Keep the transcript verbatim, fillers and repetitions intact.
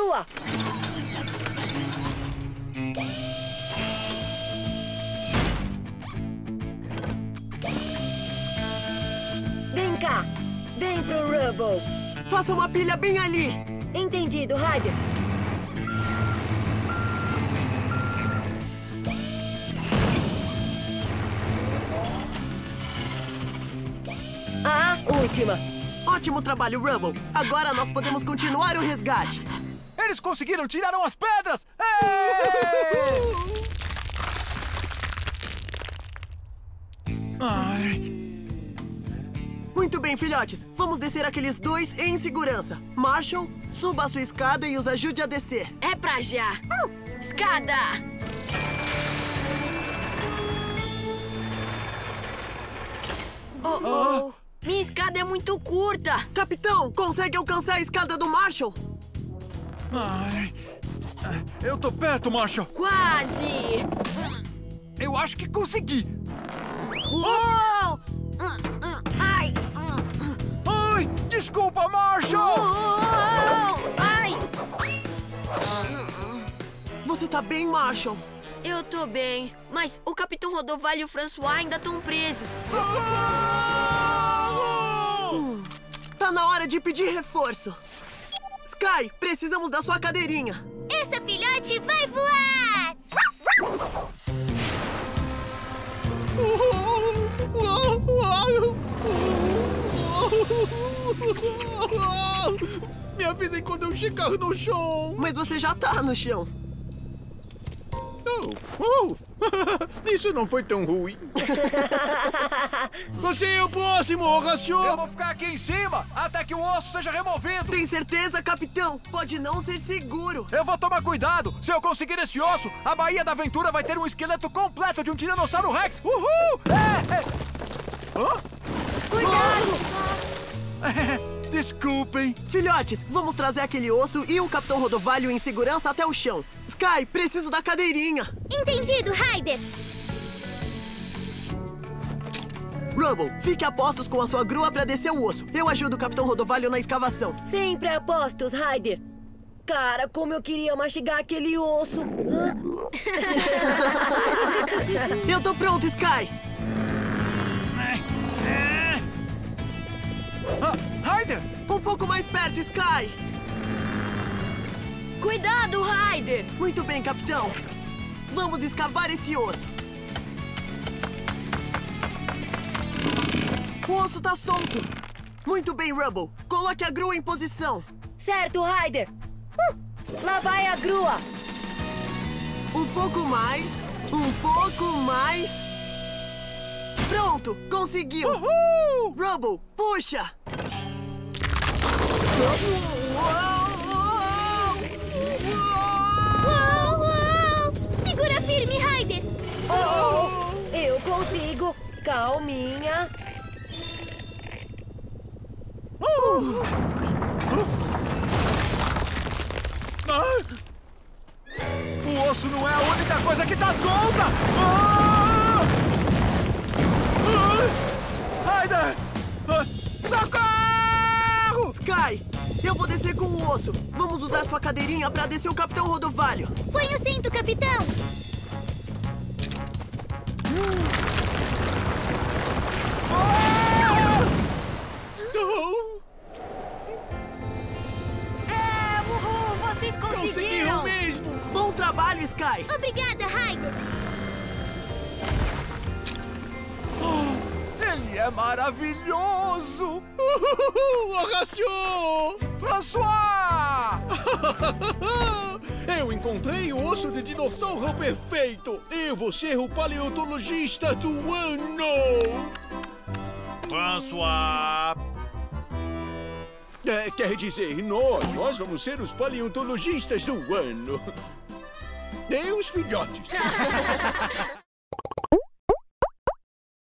Continua! Vem cá! Vem pro Rubble! Faça uma pilha bem ali! Entendido, Ryder! A última! Ótimo trabalho, Rubble! Agora nós podemos continuar o resgate! Eles conseguiram! Tiraram as pedras! Ai. Muito bem, filhotes! Vamos descer aqueles dois em segurança! Marshall, suba a sua escada e os ajude a descer! É pra já! Uh, escada! Oh, oh! Minha escada é muito curta! Capitão, consegue alcançar a escada do Marshall? Ai, eu tô perto, Marshall! Quase! Eu acho que consegui! Uou! Ai! Ai! Desculpa, Marshall! Uou! Ai! Você tá bem, Marshall? Eu tô bem, mas o Capitão Rodovalho e o François ainda estão presos. Hum, tá na hora de pedir reforço. Skye, precisamos da sua cadeirinha. Essa filhote vai voar! Me avisem quando eu chegar no chão. Mas você já tá no chão. Oh, oh. Isso não foi tão ruim. Você é o próximo, Horácio! Eu vou ficar aqui em cima até que o osso seja removido. Tem certeza, capitão? Pode não ser seguro. Eu vou tomar cuidado. Se eu conseguir esse osso, a Baía da Aventura vai ter um esqueleto completo de um Tiranossauro Rex. Uhul! É, é. Hã? Cuidado! Desculpem. Filhotes, vamos trazer aquele osso e o Capitão Rodovalho em segurança até o chão. Skye, preciso da cadeirinha. Entendido, Ryder. Rubble, fique a postos com a sua grua para descer o osso. Eu ajudo o Capitão Rodovalho na escavação. Sempre a postos, Ryder. Cara, como eu queria mastigar aquele osso. Eu tô pronto, Skye. Ryder! Um pouco mais perto, Skye! Cuidado, Ryder! Muito bem, capitão! Vamos escavar esse osso! O osso tá solto! Muito bem, Rubble! Coloque a grua em posição! Certo, Ryder! Uh, lá vai a grua! Um pouco mais! Um pouco mais! Pronto! Conseguiu! Uhul! Rubble, puxa! Uou, uou, uou. Segura firme, Ryder! Oh, oh, eu consigo! Calminha! Uh. Ah. O osso não é a única coisa que tá solta! Ah. Ah. Ryder! Ah. Socorro! Skye, eu vou descer com o osso. Vamos usar sua cadeirinha para descer o Capitão Rodovalho. Põe o cinto, capitão. Hum. Ah! É, uhul, vocês conseguiram. Conseguiram mesmo. Bom trabalho, Skye. Obrigada, Ryder. Ele é maravilhoso! Uhul, Horácio! François! Eu encontrei o osso de dinossauro perfeito! Eu vou ser o paleontologista do ano! François! É, quer dizer, nós, nós vamos ser os paleontologistas do ano! Nem os filhotes!